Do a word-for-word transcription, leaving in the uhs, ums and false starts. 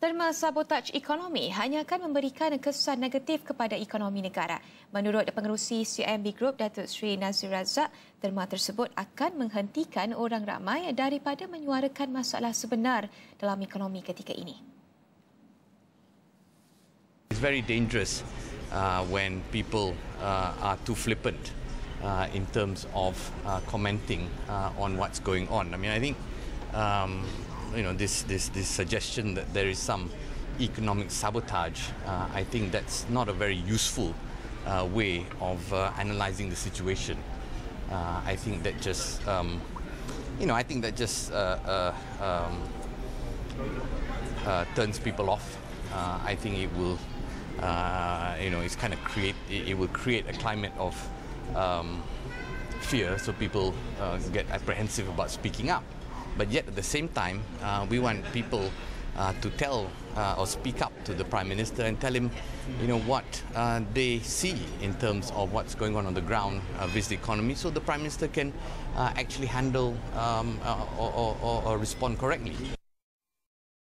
Terma sabotaj ekonomi hanya akan memberikan kesan negatif kepada ekonomi negara. Menurut pengerusi C I M B Group, Datuk Seri Nazir Razak, terma tersebut akan menghentikan orang ramai daripada menyuarakan masalah sebenar dalam ekonomi ketika ini. It's very dangerous uh, when people uh, are too flippant uh, in terms of uh, commenting uh, on what's going on. I mean, I think um, you know, this, this, this suggestion that there is some economic sabotage, uh, I think that's not a very useful uh, way of uh, analysing the situation. Uh, I think that just, um, you know, I think that just uh, uh, um, uh, turns people off. Uh, I think it will, uh, you know, it's kind of create, it, it will create a climate of um, fear, so people uh, get apprehensive about speaking up. But yet, at the same time, uh, we want people uh, to tell uh, or speak up to the Prime Minister and tell him, you know, what uh, they see in terms of what's going on on the ground uh, with the economy, so the Prime Minister can uh, actually handle um, uh, or, or, or respond correctly.